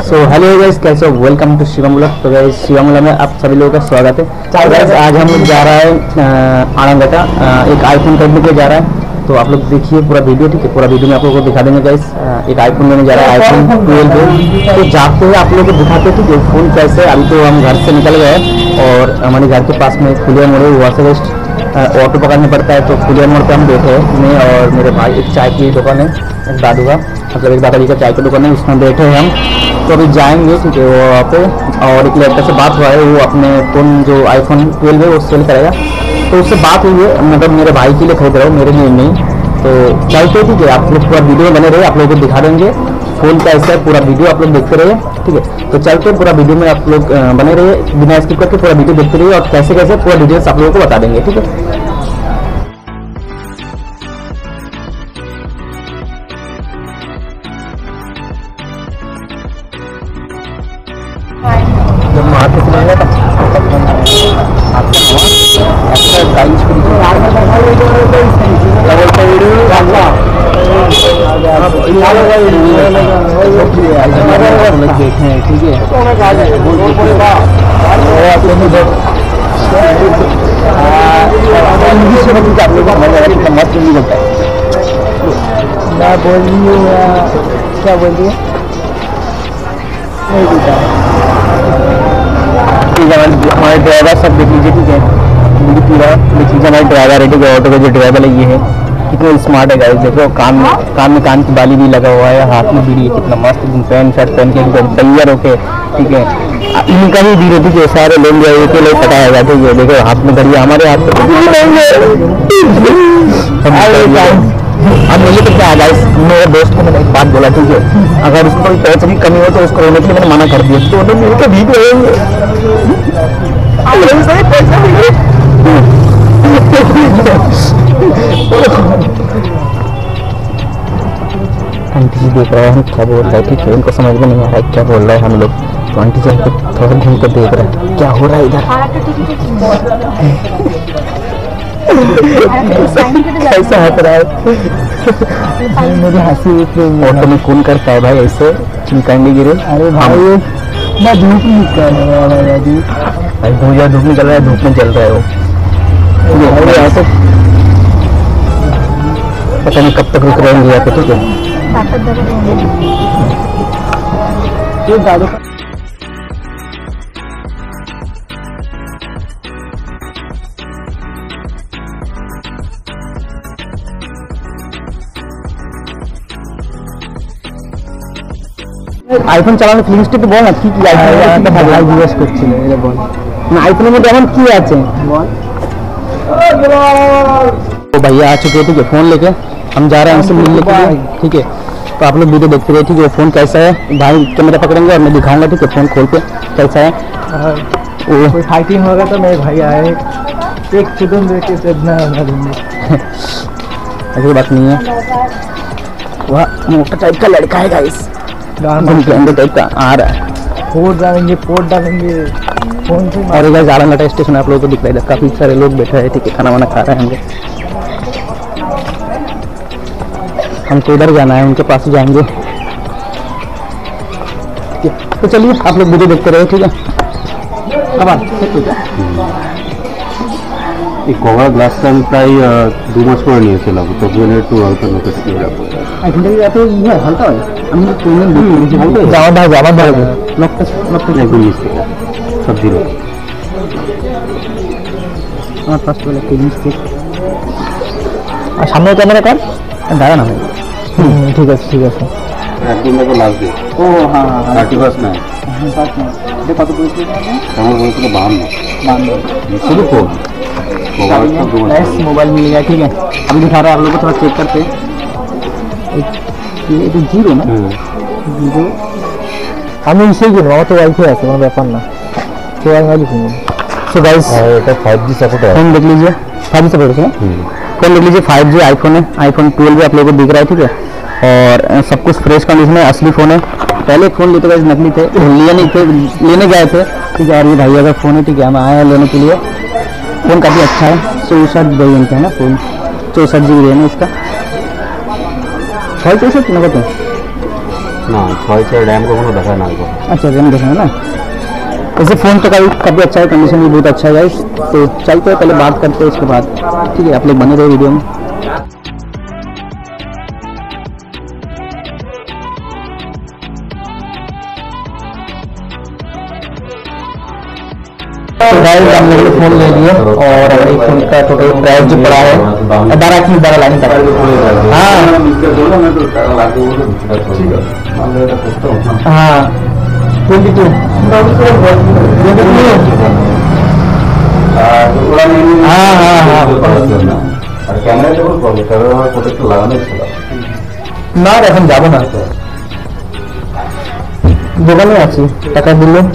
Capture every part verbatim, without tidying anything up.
So hello guys, कैसे हो? Welcome to शिवमुलक। तो गाइस शिवमुलक में आप सभी लोगों का स्वागत है। तो गाइस आज हम जा रहा है आनंद गटा, एक आईफोन खरीदने के लिए जा रहा है। तो आप लोग देखिए पूरा वीडियो, ठीक है? पूरा वीडियो में आप लोगों को दिखा देंगे गाइस। एक आईफोन लेने जा रहा है, आईफोन ट्वेल्व। तो जाते हुए आप लोगों को दिखाते हैं कि फोन कैसे। अभी तो हम घर से निकल गए और हमारे घर के पास में फुलिया मोड़ है, वहाँ से ऑटो पकड़ना पड़ता है। तो फुलिया मोड़ पर हम बैठे हैं, मैं और मेरे भाई। एक चाय की दुकान है, एक दादू का, मतलब एक दादा जी का चाय की दुकान है, उसमें बैठे हैं हम। तो अभी जाएंगे, ठीक है? वो वहाँ पे और एक लड़का से बात हुआ है, वो अपने फोन जो आईफोन ट्वेल्व है वो सेल करेगा। तो उससे बात हुई है, मतलब मेरे भाई के लिए खरीद रहा हूँ, मेरे लिए नहीं। तो चलते, ठीक है? आप लोग पूरा वीडियो बने रहे, आप लोगों को दिखा देंगे फोन का ऐसा है। पूरा वीडियो आप लोग देखते रहिए, ठीक है? तो चलते पूरा वीडियो में आप लोग बने रहिए, बिना स्किप करके पूरा वीडियो देखते रहिए और कैसे कैसे पूरा डिटेल्स आप लोगों को बता देंगे, ठीक है? देखे हैं, ठीक है? मैं बोल रही हूँ, क्या बोल रही है? हमारे ड्राइवर सब देख लीजिए, ठीक है? पूरा देख लीजिए, हमारे ड्राइवर है, ठीक है? ऑटो का जो ड्राइवर है ये है, कितना स्मार्ट है गाइस। देखो कान में कान में कान की बाली भी लगा हुआ है, हाथ में बीड़ी, कितना मस्त पैंट शर्ट पहन के तैयार होके, ठीक है? इनका ही धीरे धीरे सारे लोग पता है जाते हैं। देखो हाथ में घड़िया, हमारे हाथ में मुझे तो क्या है गाइस, मेरे दोस्त को मैंने एक बात बोला, ठीक है? अगर उसको कोई पैसे की कमी हो तो उसको रोने के लिए मैंने मना कर दिया, तो उन्हें मिलकर भीग रहेंगे। आंटी जी देख रहे हैं क्या बोल रहा है, ठीक है? उनको समझ में नहीं आ रहा है क्या बोल रहा है हम लोग। तो आंटी जी हमको थोड़ा घूम कर देख रहे हैं क्या हो रहा है इधर, ऐसा हंस रहा है। मुझे हंसी ऑटो में कौन करता है भाई ऐसे चिमकाएंगे गिरे। अरे भाई मैं धूप निकल रहा है, भाई भूजा धूप निकल रहा है, धूप में चल रहा है वो। ऐसे पता नहीं कब तक रुक रहेंगे यहाँ पे, ठीक है? आईफोन चलाने फिल्म स्टेट बहुत अच्छी की आईफोन में जब की आज तो भैया आ चुके हैं, ठीक है? फोन लेके हम जा रहे हैं उनसे मिलने के लिए, ठीक है? तो आप लोग वीडियो देखते रहिए, ठीक है? फोन कैसा है भाई, कैमरा पकड़ेंगे और मैं दिखाऊंगा, ठीक है? फोन खोल के कैसा है। कोई फाइटिंग होगा तो मेरे भाई आए एक चुदन दे के इतना ऐसी बात नहीं है। वह मोटा टाइप का लड़का है गाइस, टाइप का आ रहा है। फोट डालेंगे फोट डालेंगे फोन से। और इधर आनंद गटा स्टेशन आप लोगों को दिख रहा है, काफी सारे लोग बैठे हैं, ठीक है? खाना वाना खा रहे हैं हम लोग। हमको उधर जाना है, उनके पास जाएंगे। तो चलिए आप लोग वीडियो देखते रहे, ठीक है? अब आप एक होगा ग्लास टाइम प्राय दो मास पर नहीं चला, तो मैंने टू हल्का नो कर दिया। आई थिंक ये तो ये हल्का है, हम लोग कोने में जाओ जाओ जाओ जाओ नक्का नक्का नहीं घूम सकते सब जीरो। हां फर्स्ट वाला के नीचे और सामने कैमरा कर दादा ना, ठीक है? ठीक है आदमी मेरे को लास्ट दे। ओ हां थर्टी बस में साथ में देखो तो पुलिस है, हम बोल के बाहर में बाहर शुरू को मोबाइल मिल गया, ठीक है? अभी दिखा रहा है आप लोगों को, थोड़ा चेक करते हैं। तो जीरो ना जीरो हमें इसे गिनवा तो वाई फाई है व्यापार ना, तो वाई वाली so guys five G support है। फोन देख लीजिए, फाइव जी सपोर्ट है। फोन देख लीजिए फाइव जी आईफोन है, आईफोन ट्वेल्व आप लोगों को दिख रहा है, ठीक है? और सब कुछ फ्रेश कंडीशन है, असली फ़ोन है। पहले फ़ोन लेते गाइस नकली थे, लिए नहीं थे, लेने गए थे, ठीक है? और ये भैया का फ़ोन है, ठीक है? हम आए हैं लेने के लिए। फोन काफ़ी अच्छा है, चौसठ वेरियंट है ना फोन, चौसठ जी बी रैम है इसका। भाई चौसठ नगद है ना छह डैम को कोनो धसा ना को। अच्छा डैम धसा है ना। वैसे फ़ोन तो कभी काफ़ी अच्छा है, कंडीशन भी बहुत अच्छा है गाइस। तो चलते हैं पहले बात करते हैं इसके बाद, ठीक है। आप लोग बने रहे वीडियो में। तो गाइस हम लोगों ने फोन ले लिया और अभी फोन का टोटल प्राइस जो पड़ा है अठारह की बारह लाइन तक। हाँ हाँ ट्वेंटी टू हाँ हाँ हाँ ना এখন যাবো না দোকানে আছি টাকা দিলে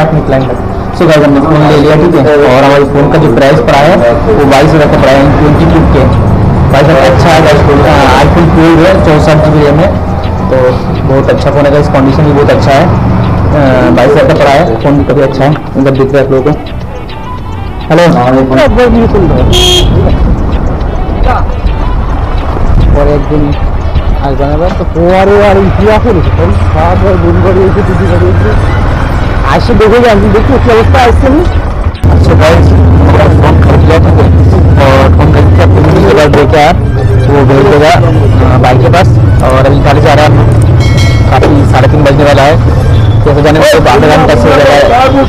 अपनी क्लाइंट सो गाइस हमने फोन ले लिया, ठीक है। और हमारे फोन का जो प्राइस पड़ा है वो बाईस हज़ार का पड़ा है ट्वेंटी टू के बाईस हज़ार अच्छा है गाइस फोन। आईफोन ट्वेल्व है चौंसठ जी बी रैम है, तो बहुत अच्छा फोन है गाइस। कंडीशन भी बहुत अच्छा है, बाईस हज़ार का पड़ा है फोन भी काफ़ी अच्छा है। मतलब दिख रहा है आप लोगों को। हेलो और एक दिन आज बनाए तो फोर और सात और दिन बढ़िए आशी देखोगे अभी देखिए क्या होता है इससे। अच्छा गाइस फोन खरीद लिया था और फोन खरीद के अपने जो बाइक लेके आया वो भेज देगा बाइक के पास। और अभी खाली जा रहा है, काफ़ी साढ़े तीन बजने वाला है, तो जाने में आधा घंटा से हो जाएगा।